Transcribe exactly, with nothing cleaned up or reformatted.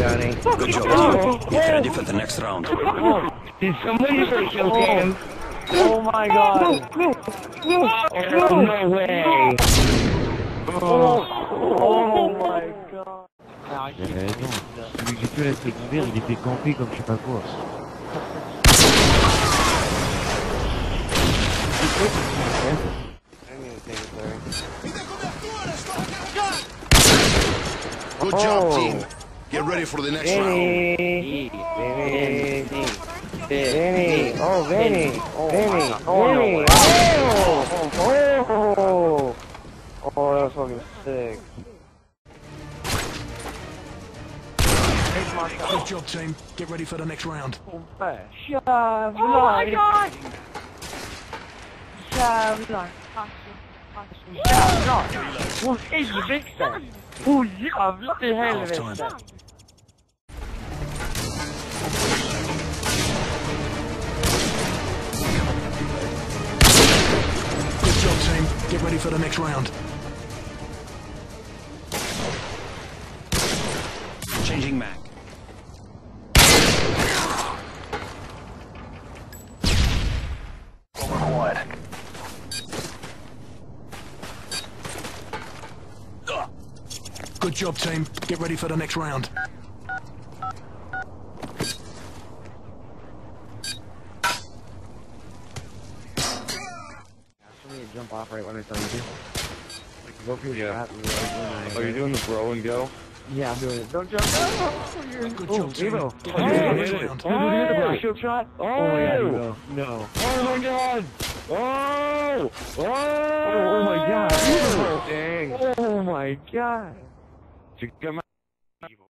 Johnny. Good job. Oh. Get ready for the next round. Oh. Did somebody just kill him? Oh my god. No, no, no. No way. Oh, oh, oh my god. Ah, il est non. Celui que j'ai tué la secondaire, il était campé comme je sais pas quoi. Good job, team. Get ready for the next Vinnie. Round. Vinnie. Vinnie. Oh, Vinnie. Oh, Vinnie. Oh, Vinnie. Oh, oh, oh, oh, that was fucking sick. Good job, team. Get ready for the next round. Oh, my God. Jävlar, asså, jävlar! Åh helvete! Åh jävlar i helvete! Good job team, get ready for the next round. Changing Mac. Good job, team. Get ready for the next round. Somebody jump off right when I tell you to. Like, go for your yeah. Right Are you doing the bro and go? Yeah, I'm doing it. Don't jump. Oh, you're... Good oh, job, team. Oh, oh, oh, oh, shot. Oh, oh, no. Oh, my God. Oh, oh, oh, my God. Oh, dang. Oh, my God. To come out.